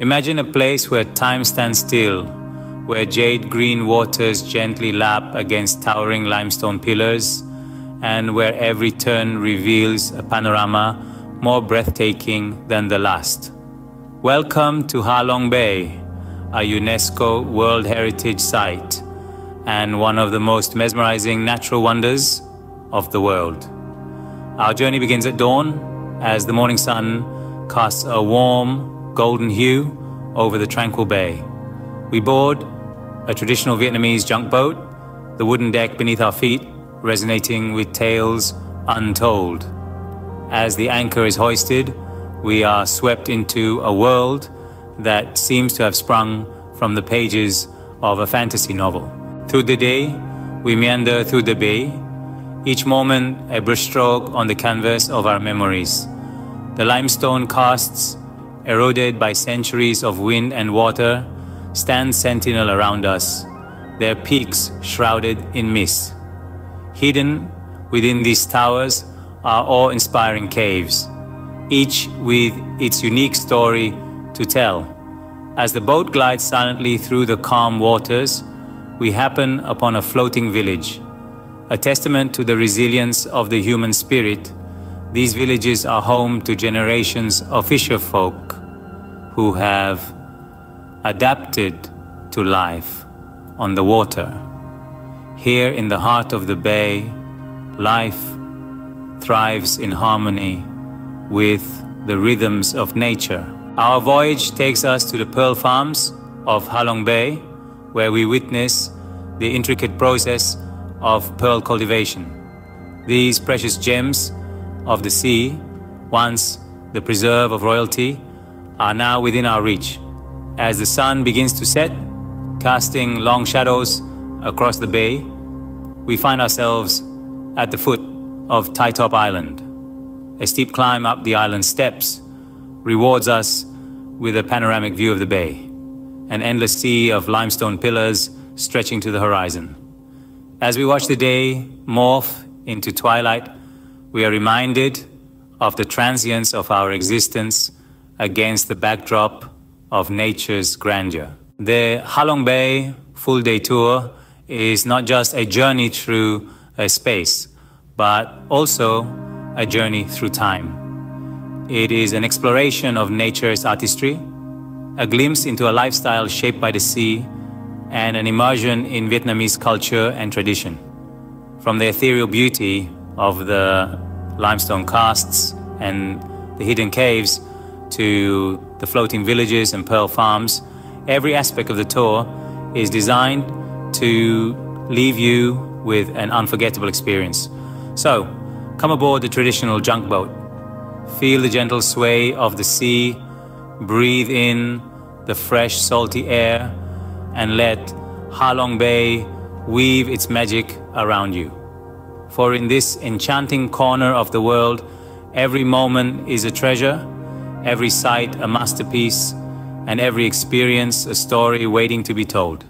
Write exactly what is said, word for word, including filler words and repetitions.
Imagine a place where time stands still, where jade green waters gently lap against towering limestone pillars, and where every turn reveals a panorama more breathtaking than the last. Welcome to Ha Long Bay, a UNESCO World Heritage Site, and one of the most mesmerizing natural wonders of the world. Our journey begins at dawn, as the morning sun casts a warm, golden hue over the tranquil bay. We board a traditional Vietnamese junk boat, the wooden deck beneath our feet resonating with tales untold. As the anchor is hoisted, we are swept into a world that seems to have sprung from the pages of a fantasy novel. Through the day, we meander through the bay, each moment a brushstroke on the canvas of our memories. The limestone casts, eroded by centuries of wind and water, stand sentinel around us, their peaks shrouded in mist. Hidden within these towers are awe-inspiring caves, each with its unique story to tell. As the boat glides silently through the calm waters, we happen upon a floating village. A testament to the resilience of the human spirit, these villages are home to generations of fisherfolk who have adapted to life on the water. Here in the heart of the bay, life thrives in harmony with the rhythms of nature. Our voyage takes us to the pearl farms of Ha Long Bay, where we witness the intricate process of pearl cultivation. These precious gems of the sea, once the preserve of royalty, are now within our reach. As the sun begins to set, casting long shadows across the bay, we find ourselves at the foot of Titop Island. A steep climb up the island steps rewards us with a panoramic view of the bay, an endless sea of limestone pillars stretching to the horizon. As we watch the day morph into twilight, we are reminded of the transience of our existence against the backdrop of nature's grandeur. The Ha Long Bay full day tour is not just a journey through a space, but also a journey through time. It is an exploration of nature's artistry, a glimpse into a lifestyle shaped by the sea, and an immersion in Vietnamese culture and tradition. From the ethereal beauty of the limestone casts and the hidden caves to the floating villages and pearl farms, every aspect of the tour is designed to leave you with an unforgettable experience. So, come aboard the traditional junk boat. Feel the gentle sway of the sea, breathe in the fresh, salty air, and let Ha Long Bay weave its magic around you. For in this enchanting corner of the world, every moment is a treasure, every sight a masterpiece, and every experience a story waiting to be told.